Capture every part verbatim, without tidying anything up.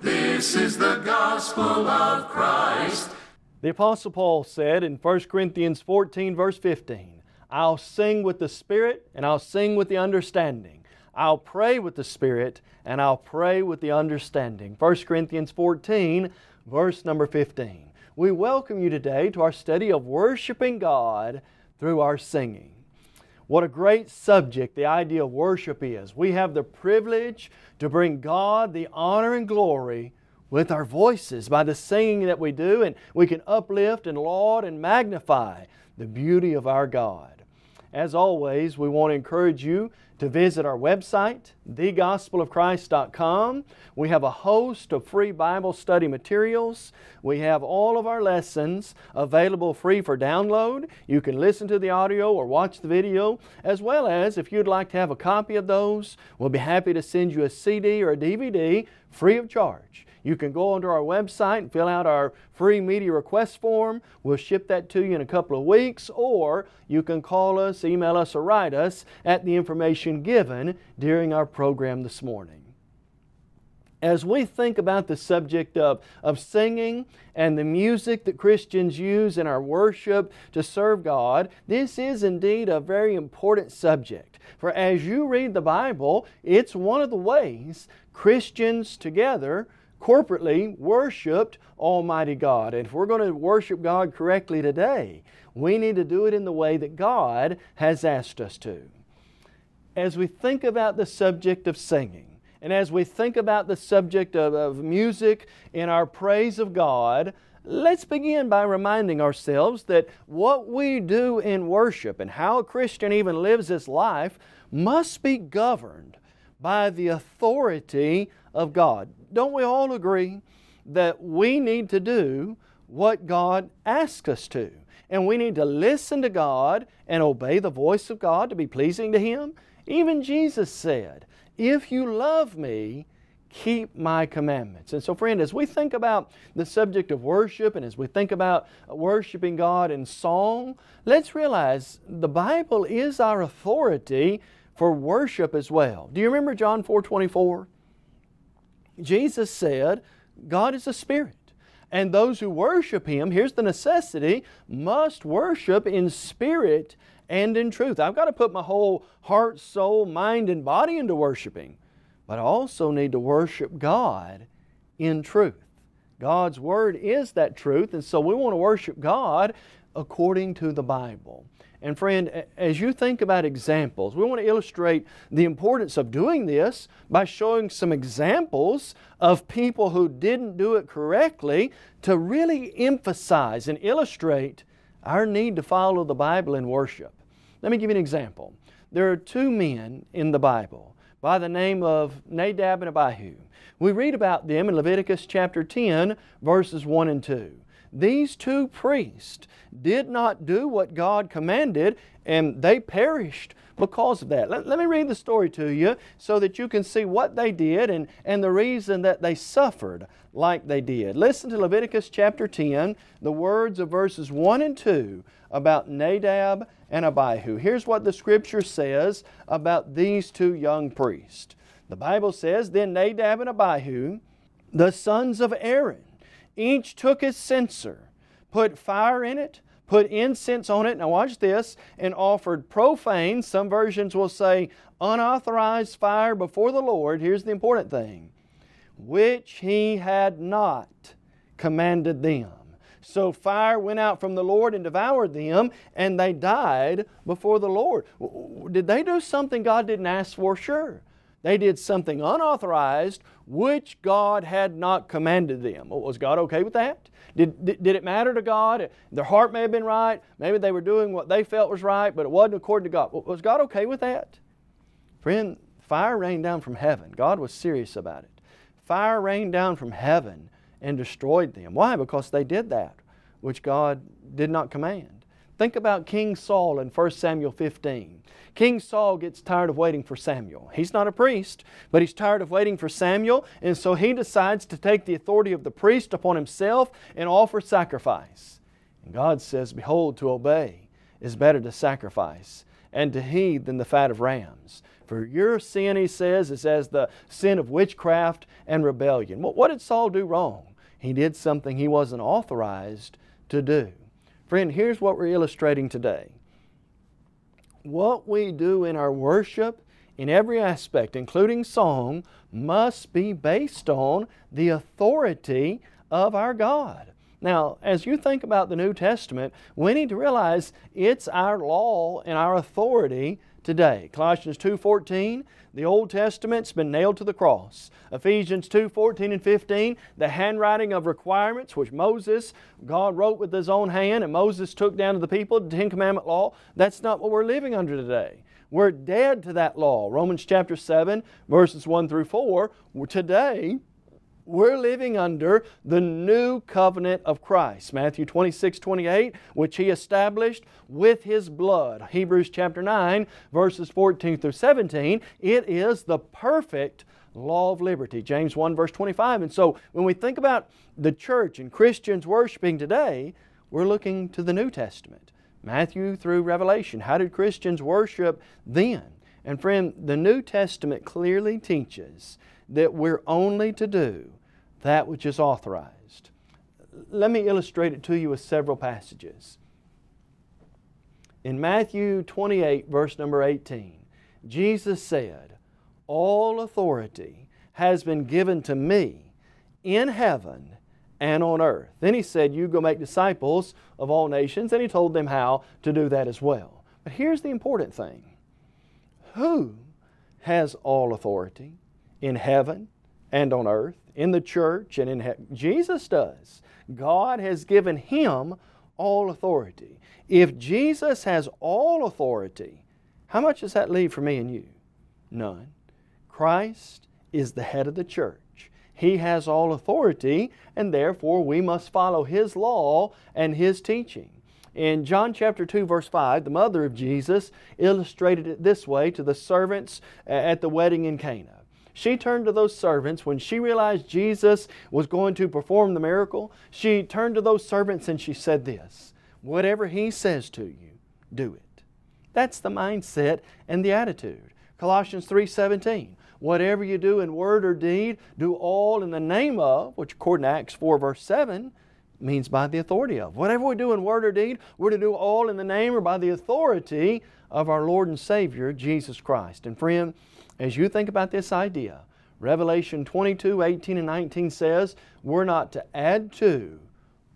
This is the gospel of Christ. The Apostle Paul said in First Corinthians fourteen, verse fifteen, I'll sing with the Spirit and I'll sing with the understanding. I'll pray with the Spirit and I'll pray with the understanding. First Corinthians fourteen, verse number fifteen. We welcome you today to our study of worshiping God through our singing. What a great subject the idea of worship is. We have the privilege to bring God the honor and glory with our voices by the singing that we do, and we can uplift and laud and magnify the beauty of our God. As always, we want to encourage you to visit our website, the gospel of Christ dot com. We have a host of free Bible study materials. We have all of our lessons available free for download. You can listen to the audio or watch the video, as well as if you'd like to have a copy of those, we'll be happy to send you a C D or a D V D free of charge. You can go onto our website and fill out our free media request form. We'll ship that to you in a couple of weeks, or you can call us, email us, or write us at the information given during our program this morning. As we think about the subject of, of singing and the music that Christians use in our worship to serve God, this is indeed a very important subject. For as you read the Bible, it's one of the ways Christians together corporately worshiped Almighty God. And if we're going to worship God correctly today, we need to do it in the way that God has asked us to. As we think about the subject of singing, and as we think about the subject of, of music in our praise of God, let's begin by reminding ourselves that what we do in worship and how a Christian even lives his life must be governed by the authority of God. Don't we all agree that we need to do what God asks us to? And we need to listen to God and obey the voice of God to be pleasing to Him? Even Jesus said, if you love me, keep my commandments. And so, friend, as we think about the subject of worship and as we think about worshiping God in song, let's realize the Bible is our authority for worship as well. Do you remember John four twenty-four? Jesus said, God is a spirit, and those who worship Him, here's the necessity, must worship in spirit and in truth. I've got to put my whole heart, soul, mind, and body into worshiping, but I also need to worship God in truth. God's Word is that truth, and so we want to worship God according to the Bible. And friend, as you think about examples, we want to illustrate the importance of doing this by showing some examples of people who didn't do it correctly to really emphasize and illustrate our need to follow the Bible in worship. Let me give you an example. There are two men in the Bible by the name of Nadab and Abihu. We read about them in Leviticus chapter ten, verses one and two. These two priests did not do what God commanded, and they perished because of that. Let, let me read the story to you so that you can see what they did and, and the reason that they suffered like they did. Listen to Leviticus chapter ten, the words of verses one and two about Nadab and Abihu. Here's what the Scripture says about these two young priests. The Bible says, Then Nadab and Abihu, the sons of Aaron, each took his censer, put fire in it, put incense on it, now watch this, and offered profane, some versions will say unauthorized fire before the Lord, here's the important thing, which He had not commanded them. So fire went out from the Lord and devoured them, and they died before the Lord. Did they do something God didn't ask for? Sure. They did something unauthorized which God had not commanded them. Well, was God okay with that? Did, did, did it matter to God? Their heart may have been right. Maybe they were doing what they felt was right, but it wasn't according to God. Well, was God okay with that? Friend, fire rained down from heaven. God was serious about it. Fire rained down from heaven and destroyed them. Why? Because they did that which God did not command. Think about King Saul in First Samuel fifteen. King Saul gets tired of waiting for Samuel. He's not a priest, but he's tired of waiting for Samuel, and so he decides to take the authority of the priest upon himself and offer sacrifice. And God says, behold, to obey is better to sacrifice, and to heed than the fat of rams. For your sin, he says, is as the sin of witchcraft and rebellion. Well, what did Saul do wrong? He did something he wasn't authorized to do. Friend, here's what we're illustrating today. What we do in our worship, in every aspect, including song, must be based on the authority of our God. Now, as you think about the New Testament, we need to realize it's our law and our authority today. Colossians two fourteen, the Old Testament's been nailed to the cross. Ephesians two fourteen and fifteen, the handwriting of requirements which Moses, God wrote with His own hand and Moses took down to the people, the Ten Commandment law. That's not what we're living under today. We're dead to that law. Romans chapter seven, verses one through four, today we're living under the new covenant of Christ. Matthew twenty-six twenty-eight, which He established with His blood. Hebrews chapter nine, verses fourteen through seventeen, it is the perfect law of liberty. James one, verse twenty-five. And so when we think about the church and Christians worshiping today, we're looking to the New Testament. Matthew through Revelation. How did Christians worship then? And friend, the New Testament clearly teaches that we're only to do that which is authorized. Let me illustrate it to you with several passages. In Matthew twenty-eight, verse number eighteen, Jesus said, all authority has been given to me in heaven and on earth. Then He said, you go make disciples of all nations, and He told them how to do that as well. But here's the important thing. Who has all authority? In heaven and on earth, in the church and in heaven. Jesus does. God has given Him all authority. If Jesus has all authority, how much does that leave for me and you? None. Christ is the head of the church. He has all authority, and therefore we must follow His law and His teaching. In John chapter two, verse five, the mother of Jesus illustrated it this way to the servants at the wedding in Cana. She turned to those servants when she realized Jesus was going to perform the miracle. She turned to those servants and she said this, whatever He says to you, do it. That's the mindset and the attitude. Colossians three seventeen, whatever you do in word or deed, do all in the name of, which according to Acts four verse seven, means by the authority of. Whatever we do in word or deed, we're to do all in the name or by the authority of our Lord and Savior, Jesus Christ. And friend, as you think about this idea, Revelation twenty-two, eighteen and nineteen says, we're not to add to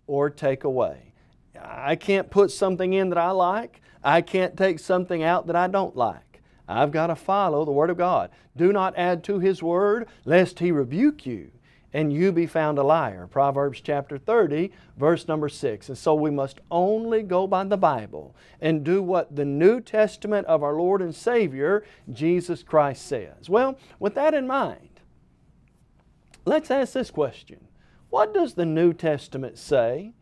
or take away. I can't put something in that I like. I can't take something out that I don't like. I've got to follow the Word of God. Do not add to His Word, lest He rebuke you and you be found a liar. Proverbs chapter thirty, verse number six. And so we must only go by the Bible and do what the New Testament of our Lord and Savior, Jesus Christ, says. Well, with that in mind, let's ask this question. What does the New Testament say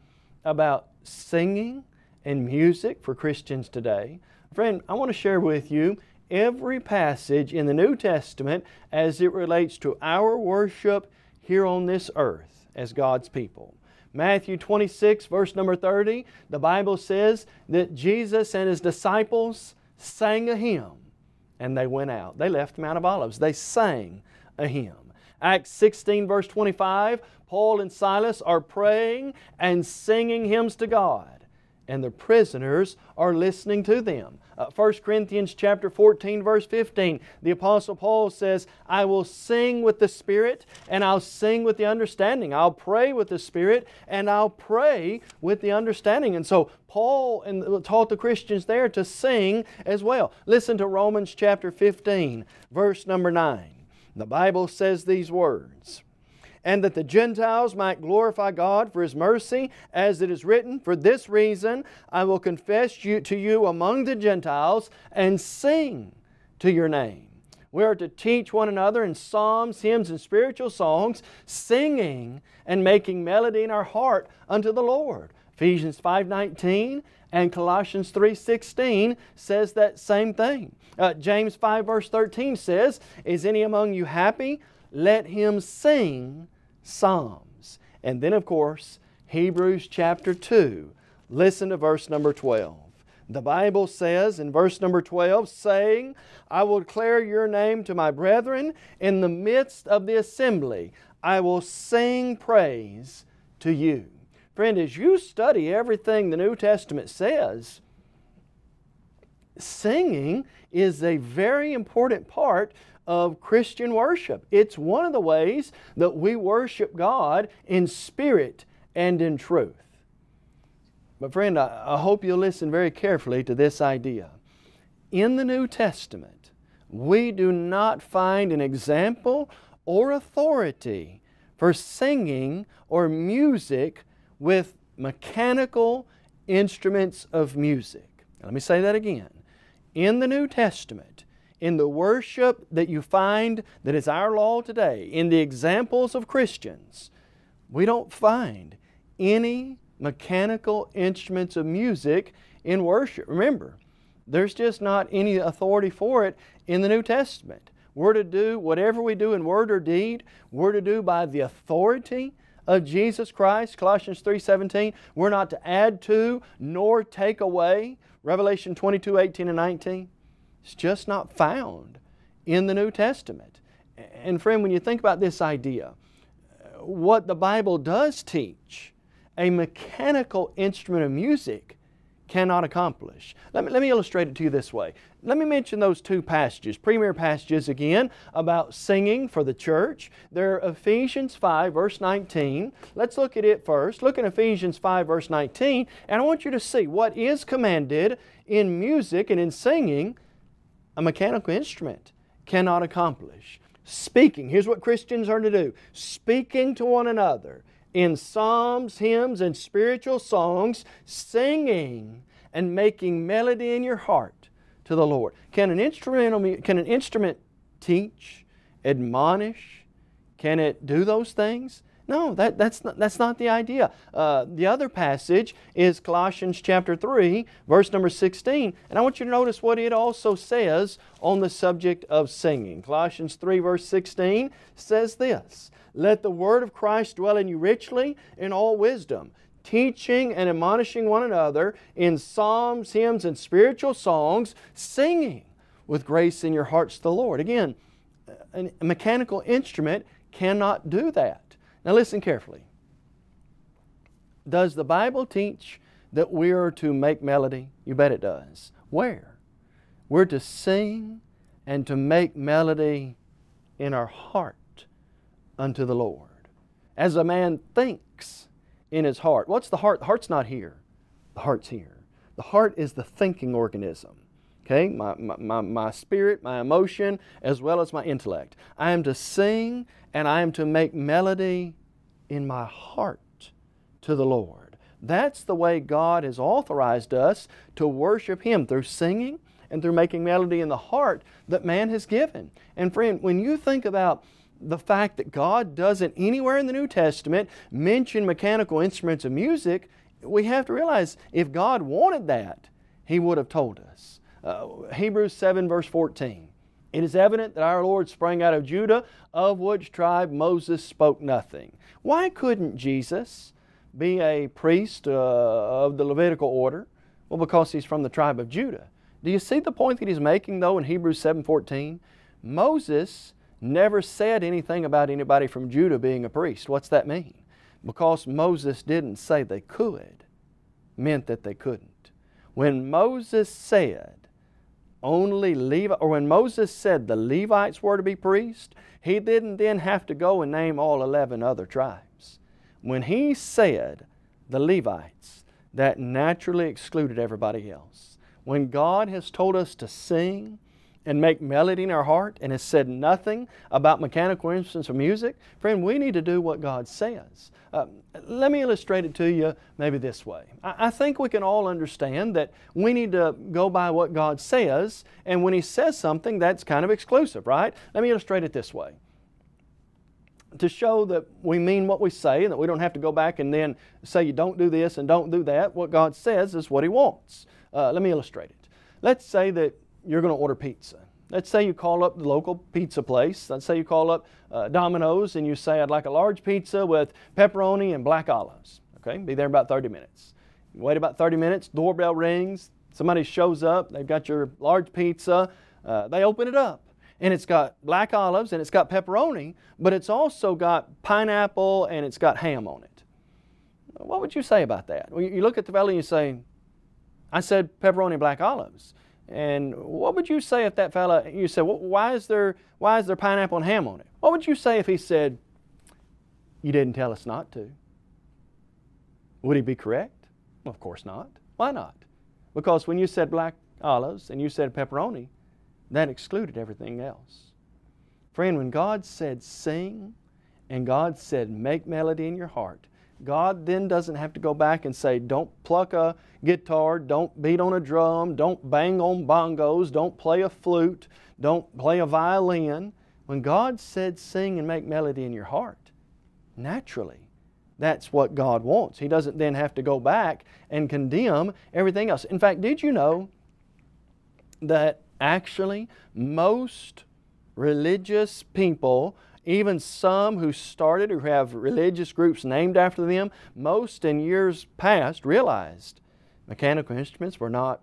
about singing and music for Christians today? Friend, I want to share with you every passage in the New Testament as it relates to our worship here on this earth as God's people. Matthew twenty-six, verse number thirty, the Bible says that Jesus and His disciples sang a hymn, and they went out. They left the Mount of Olives. They sang a hymn. Acts sixteen, verse twenty-five, Paul and Silas are praying and singing hymns to God, and the prisoners are listening to them. Uh, First Corinthians chapter fourteen, verse fifteen, the Apostle Paul says, I will sing with the Spirit, and I'll sing with the understanding. I'll pray with the Spirit, and I'll pray with the understanding. And so Paul and, taught the Christians there to sing as well. Listen to Romans chapter fifteen, verse number nine. The Bible says these words, and that the Gentiles might glorify God for His mercy, as it is written, for this reason I will confess you to you among the Gentiles and sing to your name. We are to teach one another in psalms, hymns, and spiritual songs, singing and making melody in our heart unto the Lord. Ephesians five nineteen and Colossians three sixteen says that same thing. Uh, James five verse thirteen says, "Is any among you happy? Let him sing psalms." And then of course, Hebrews chapter two. Listen to verse number twelve. The Bible says in verse number twelve, saying, "I will declare your name to my brethren. In the midst of the assembly, I will sing praise to you." Friend, as you study everything the New Testament says, singing is a very important part of Christian worship. It's one of the ways that we worship God in spirit and in truth. But friend, I hope you'll listen very carefully to this idea. In the New Testament, we do not find an example or authority for singing or music with mechanical instruments of music. Now, let me say that again. In the New Testament, in the worship that you find that is our law today, in the examples of Christians, we don't find any mechanical instruments of music in worship. Remember, there's just not any authority for it in the New Testament. We're to do whatever we do in word or deed, we're to do by the authority of Jesus Christ. Colossians three seventeen, we're not to add to nor take away. Revelation twenty-two eighteen and nineteen, it's just not found in the New Testament. And friend, when you think about this idea, what the Bible does teach, a mechanical instrument of music cannot accomplish. Let me, let me illustrate it to you this way. Let me mention those two passages, premier passages again, about singing for the church. They're Ephesians five verse nineteen. Let's look at it first. Look at Ephesians five verse nineteen, and I want you to see what is commanded in music and in singing a mechanical instrument cannot accomplish. Speaking, here's what Christians are to do, speaking to one another in psalms, hymns, and spiritual songs, singing and making melody in your heart to the Lord. Can an instrumental, can an instrument teach, admonish? Can it do those things? No, that, that's, not, that's not the idea. Uh, the other passage is Colossians chapter three, verse number sixteen. And I want you to notice what it also says on the subject of singing. Colossians three, verse sixteen says this, "Let the word of Christ dwell in you richly in all wisdom, teaching and admonishing one another in psalms, hymns, and spiritual songs, singing with grace in your hearts to the Lord." Again, a mechanical instrument cannot do that. Now listen carefully. Does the Bible teach that we are to make melody? You bet it does. Where? We're to sing and to make melody in our heart unto the Lord. As a man thinks in his heart. What's the heart? The heart's not here. The heart's here. The heart is the thinking organism. Okay, my, my, my spirit, my emotion, as well as my intellect. I am to sing and I am to make melody in my heart to the Lord. That's the way God has authorized us to worship Him, through singing and through making melody in the heart that man has given. And friend, when you think about the fact that God doesn't anywhere in the New Testament mention mechanical instruments of music, we have to realize if God wanted that, He would have told us. Uh, Hebrews seven verse fourteen, "It is evident that our Lord sprang out of Judah, of which tribe Moses spoke nothing." Why couldn't Jesus be a priest uh, of the Levitical order? Well, because he's from the tribe of Judah. Do you see the point that he's making though in Hebrews seven fourteen? Moses never said anything about anybody from Judah being a priest. What's that mean? Because Moses didn't say they could, meant that they couldn't. When Moses said, Only Levi, or when Moses said the Levites were to be priests, he didn't then have to go and name all eleven other tribes. When he said the Levites, that naturally excluded everybody else. When God has told us to sing and make melody in our heart and has said nothing about mechanical instruments or music, friend, we need to do what God says. Uh, let me illustrate it to you maybe this way. I, I think we can all understand that we need to go by what God says, and when He says something, that's kind of exclusive, right? Let me illustrate it this way. To show that we mean what we say and that we don't have to go back and then say you don't do this and don't do that, what God says is what He wants. Uh, let me illustrate it. Let's say that you're going to order pizza. Let's say you call up the local pizza place. Let's say you call up uh, Domino's and you say, I'd like a large pizza with pepperoni and black olives. Okay, be there in about thirty minutes. You wait about thirty minutes, doorbell rings, somebody shows up, they've got your large pizza, uh, they open it up. And it's got black olives and it's got pepperoni, but it's also got pineapple and it's got ham on it. What would you say about that? Well, you look at the fellow and you say, I said pepperoni and black olives. And what would you say if that fella, you said, well, why is there, why is there pineapple and ham on it? What would you say if he said, you didn't tell us not to? Would he be correct? Well, of course not. Why not? Because when you said black olives and you said pepperoni, that excluded everything else. Friend, when God said sing and God said make melody in your heart, God then doesn't have to go back and say don't pluck a guitar, don't beat on a drum, don't bang on bongos, don't play a flute, don't play a violin. When God said sing and make melody in your heart, naturally that's what God wants. He doesn't then have to go back and condemn everything else. In fact, did you know that actually, most religious people, even some who started or have religious groups named after them, most in years past realized mechanical instruments were not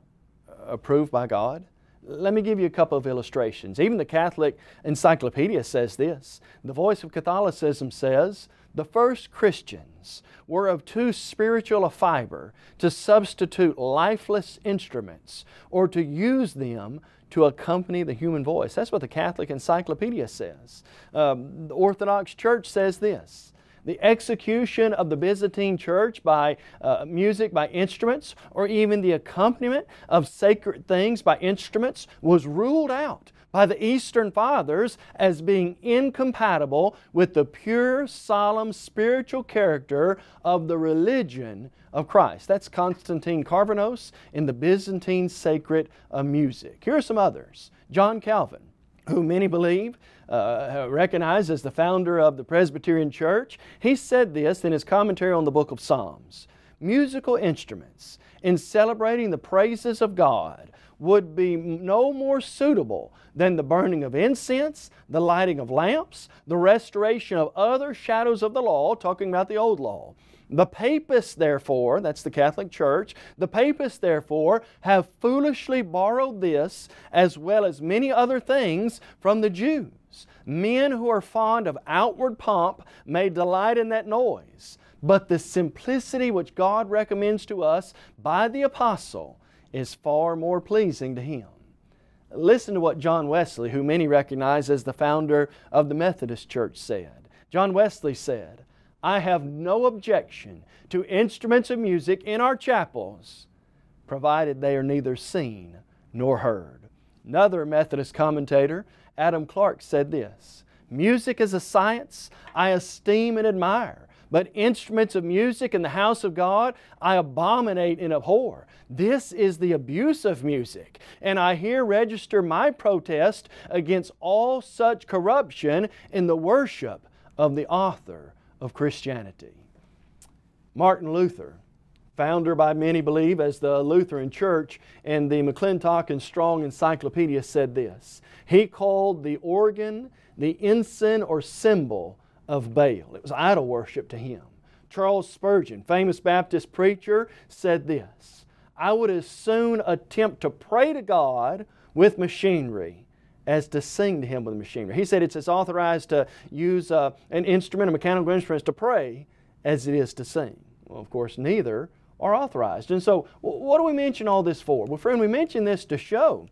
approved by God. Let me give you a couple of illustrations. Even the Catholic Encyclopedia says this. The Voice of Catholicism says, the first Christians were of too spiritual a fiber to substitute lifeless instruments or to use them to accompany the human voice. That's what the Catholic Encyclopedia says. Um, the Orthodox Church says this. The execution of the Byzantine Church by uh, music, by instruments, or even the accompaniment of sacred things by instruments was ruled out by the Eastern Fathers as being incompatible with the pure, solemn, spiritual character of the religion of Christ. That's Constantine Carvanos in the Byzantine Sacred uh, Music. Here are some others. John Calvin, who many believe, uh, recognized as the founder of the Presbyterian Church, he said this in his commentary on the book of Psalms. Musical instruments in celebrating the praises of God would be no more suitable than the burning of incense, the lighting of lamps, the restoration of other shadows of the law, talking about the old law. The papists, therefore, that's the Catholic Church, the papists, therefore, have foolishly borrowed this as well as many other things from the Jews. Men who are fond of outward pomp may delight in that noise, but the simplicity which God recommends to us by the apostle is far more pleasing to Him. Listen to what John Wesley, who many recognize as the founder of the Methodist Church, said. John Wesley said, I have no objection to instruments of music in our chapels, provided they are neither seen nor heard. Another Methodist commentator, Adam Clarke, said this, music is a science I esteem and admire, but instruments of music in the house of God I abominate and abhor. This is the abuse of music, and I here register my protest against all such corruption in the worship of the author of Christianity. Martin Luther, founder by many believe as the Lutheran Church and the McClintock and Strong Encyclopedia, said this. He called the organ the ensign or symbol of Baal. It was idol worship to him. Charles Spurgeon, famous Baptist preacher, said this, I would as soon attempt to pray to God with machinery as to sing to Him with machinery. He said it's as authorized to use uh, an instrument, a mechanical instrument, to pray as it is to sing. Well, of course, neither are authorized. And so what do we mention all this for? Well, friend, we mention this to show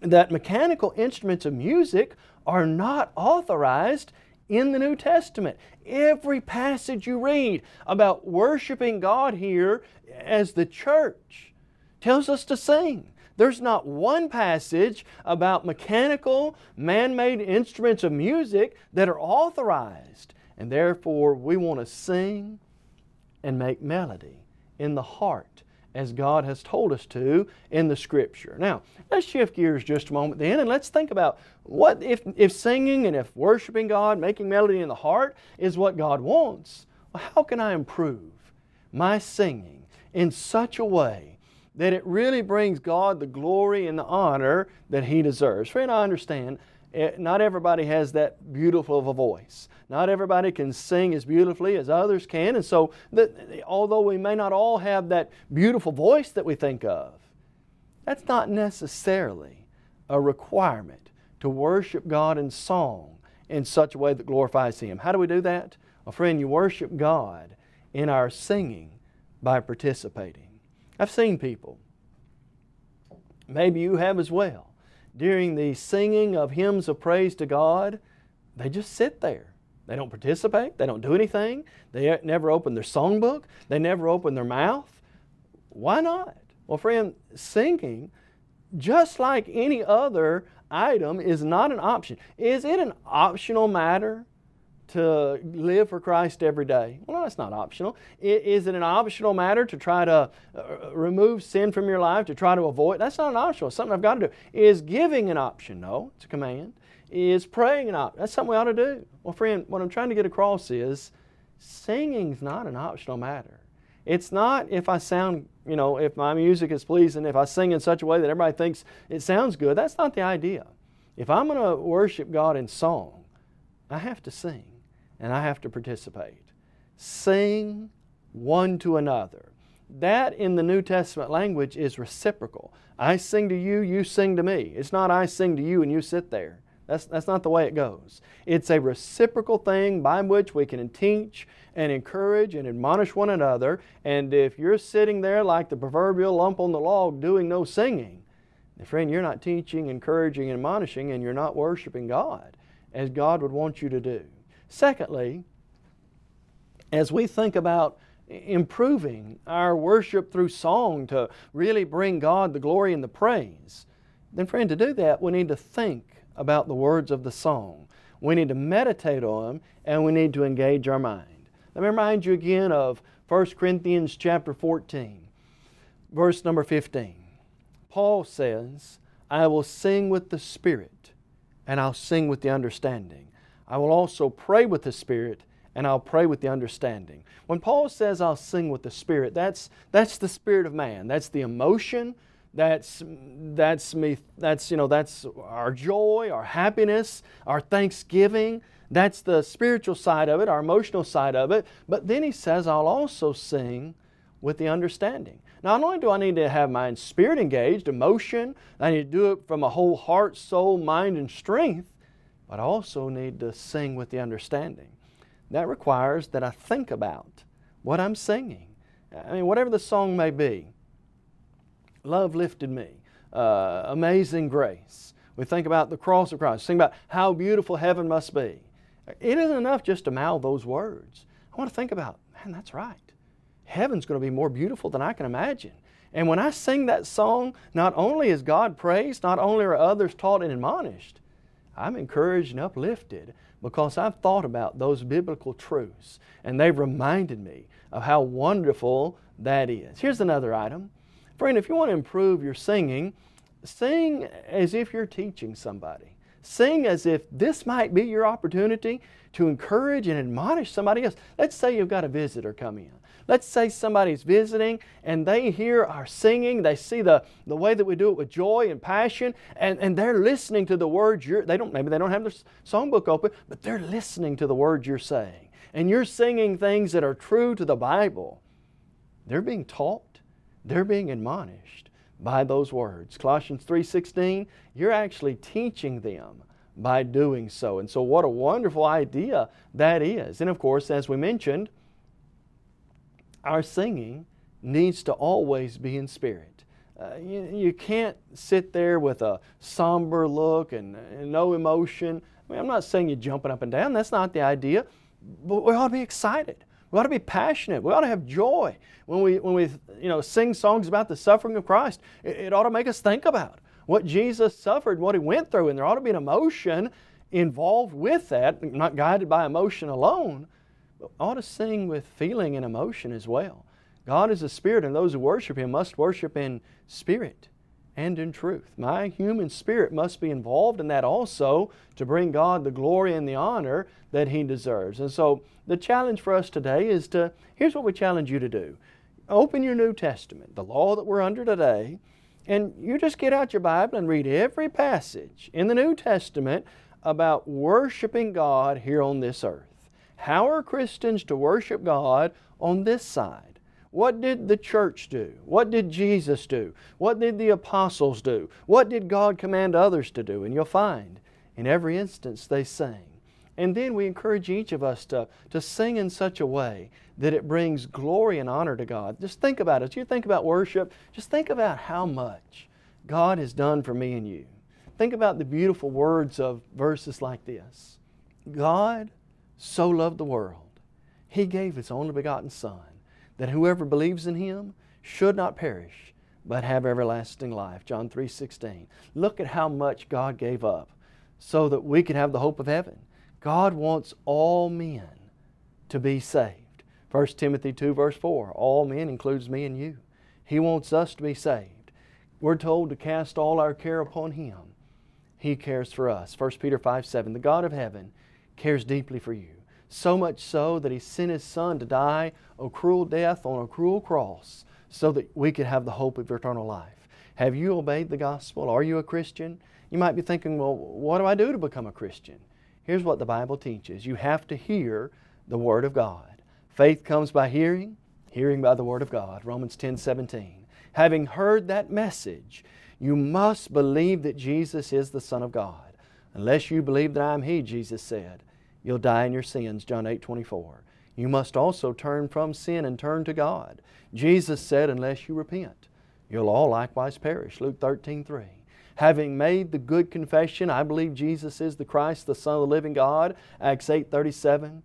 that mechanical instruments of music are not authorized in the New Testament. Every passage you read about worshiping God here as the church tells us to sing. There's not one passage about mechanical, man-made instruments of music that are authorized. And therefore, we want to sing and make melody in the heart as God has told us to in the Scripture. Now, let's shift gears just a moment then, and let's think about what if, if singing and if worshiping God, making melody in the heart is what God wants. Well, how can I improve my singing in such a way that it really brings God the glory and the honor that He deserves? Friend, I understand not everybody has that beautiful of a voice. Not everybody can sing as beautifully as others can. And so, the, although we may not all have that beautiful voice that we think of, that's not necessarily a requirement to worship God in song in such a way that glorifies Him. How do we do that? Well, friend, you worship God in our singing by participating. I've seen people, maybe you have as well, during the singing of hymns of praise to God, they just sit there. They don't participate. They don't do anything. They never open their songbook. They never open their mouth. Why not? Well, friend, singing, just like any other item, is not an option. Is it an optional matter to live for Christ every day? Well, no, it's not optional. Is it an optional matter to try to remove sin from your life, to try to avoid? That's not an optional. It's something I've got to do. Is giving an option? No, it's a command. Is praying an option? That's something we ought to do. Well, friend, what I'm trying to get across is singing's not an optional matter. It's not if I sound, you know, if my music is pleasing, if I sing in such a way that everybody thinks it sounds good. That's not the idea. If I'm going to worship God in song, I have to sing. And I have to participate. Sing one to another. That in the New Testament language is reciprocal. I sing to you, you sing to me. It's not I sing to you and you sit there. That's, that's not the way it goes. It's a reciprocal thing by which we can teach and encourage and admonish one another. And if you're sitting there like the proverbial lump on the log doing no singing, then friend, you're not teaching, encouraging, and admonishing, and you're not worshiping God as God would want you to do. Secondly, as we think about improving our worship through song to really bring God the glory and the praise, then friend, to do that, we need to think about the words of the song. We need to meditate on them, and we need to engage our mind. Let me remind you again of First Corinthians chapter fourteen, verse number fifteen. Paul says, "I will sing with the Spirit, and I'll sing with the understanding. I will also pray with the Spirit, and I'll pray with the understanding." When Paul says, "I'll sing with the Spirit," that's, that's the spirit of man. That's the emotion. That's, that's, me, that's, you know, that's our joy, our happiness, our thanksgiving. That's the spiritual side of it, our emotional side of it. But then he says, "I'll also sing with the understanding." Not only do I need to have my spirit engaged, emotion, I need to do it from a whole heart, soul, mind, and strength, but I also need to sing with the understanding. That requires that I think about what I'm singing. I mean, whatever the song may be, "Love Lifted Me," uh, "Amazing Grace." We think about the cross of Christ. Think about how beautiful heaven must be. It isn't enough just to mouth those words. I want to think about, man, that's right. Heaven's going to be more beautiful than I can imagine. And when I sing that song, not only is God praised, not only are others taught and admonished, I'm encouraged and uplifted because I've thought about those biblical truths and they've reminded me of how wonderful that is. Here's another item. Friend, if you want to improve your singing, sing as if you're teaching somebody. Sing as if this might be your opportunity to encourage and admonish somebody else. Let's say you've got a visitor come in. Let's say somebody's visiting and they hear our singing. They see the, the way that we do it with joy and passion, and, and they're listening to the words you're, they don't, maybe they don't have their songbook open, but they're listening to the words you're saying. And you're singing things that are true to the Bible. They're being taught. They're being admonished by those words. Colossians three sixteen, you're actually teaching them by doing so. And so what a wonderful idea that is. And of course, as we mentioned, our singing needs to always be in spirit. Uh, you, you can't sit there with a somber look and, and no emotion. I mean, I'm not saying you're jumping up and down. That's not the idea. But we ought to be excited. We ought to be passionate. We ought to have joy when we, when we you know, sing songs about the suffering of Christ. It, it ought to make us think about what Jesus suffered, what He went through, and there ought to be an emotion involved with that, not guided by emotion alone, but ought to sing with feeling and emotion as well. God is a spirit, and those who worship Him must worship in spirit and in truth. My human spirit must be involved in that also to bring God the glory and the honor that He deserves. And so the challenge for us today is to, here's what we challenge you to do. Open your New Testament, the law that we're under today, and you just get out your Bible and read every passage in the New Testament about worshiping God here on this earth. How are Christians to worship God on this side? What did the church do? What did Jesus do? What did the apostles do? What did God command others to do? And you'll find in every instance they sang. And then we encourage each of us to, to sing in such a way that it brings glory and honor to God. Just think about it. As you think about worship, just think about how much God has done for me and you. Think about the beautiful words of verses like this. God so loved the world, He gave His only begotten Son, that whoever believes in Him should not perish, but have everlasting life. John three sixteen. Look at how much God gave up so that we could have the hope of heaven. God wants all men to be saved. First Timothy two verse four, all men includes me and you. He wants us to be saved. We're told to cast all our care upon Him. He cares for us. First Peter five seven, the God of heaven cares deeply for you. So much so that He sent His Son to die a cruel death on a cruel cross so that we could have the hope of eternal life. Have you obeyed the gospel? Are you a Christian? You might be thinking, well, what do I do to become a Christian? Here's what the Bible teaches. You have to hear the Word of God. Faith comes by hearing, hearing by the Word of God. Romans ten seventeen. Having heard that message, you must believe that Jesus is the Son of God. Unless you believe that I am He, Jesus said, you'll die in your sins, John eight twenty-four. You must also turn from sin and turn to God. Jesus said, unless you repent, you'll all likewise perish, Luke thirteen three. Having made the good confession, I believe Jesus is the Christ, the Son of the living God, Acts eight thirty-seven,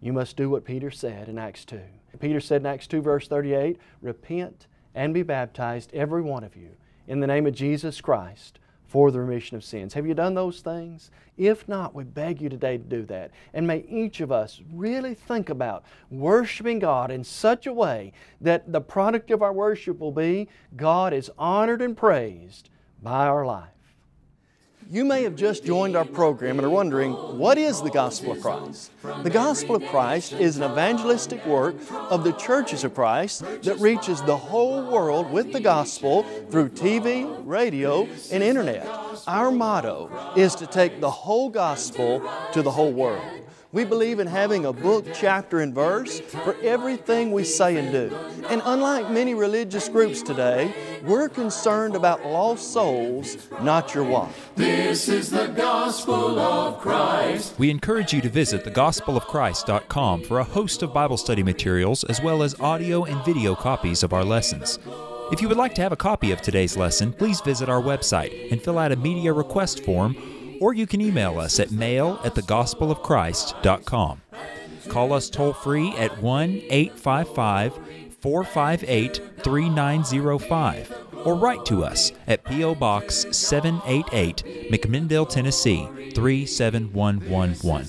you must do what Peter said in Acts two. Peter said in Acts two verse thirty-eight, repent and be baptized, every one of you, in the name of Jesus Christ, for the remission of sins. Have you done those things? If not, we beg you today to do that. And may each of us really think about worshiping God in such a way that the product of our worship will be God is honored and praised by our life. You may have just joined our program and are wondering, what is the Gospel of Christ? The Gospel of Christ is an evangelistic work of the Churches of Christ that reaches the whole world with the Gospel through T V, radio, and Internet. Our motto is to take the whole Gospel to the whole world. We believe in having a book, chapter, and verse for everything we say and do. And unlike many religious groups today, we're concerned about lost souls, not your wife. This is the Gospel of Christ. We encourage you to visit the gospel of christ dot com for a host of Bible study materials as well as audio and video copies of our lessons. If you would like to have a copy of today's lesson, please visit our website and fill out a media request form, or you can email us at mail at the gospel of christ dot com. Call us toll-free at one eight five five, four five eight, three nine zero five, or write to us at P O Box seven eighty-eight, McMinnville, Tennessee, three seven one one one.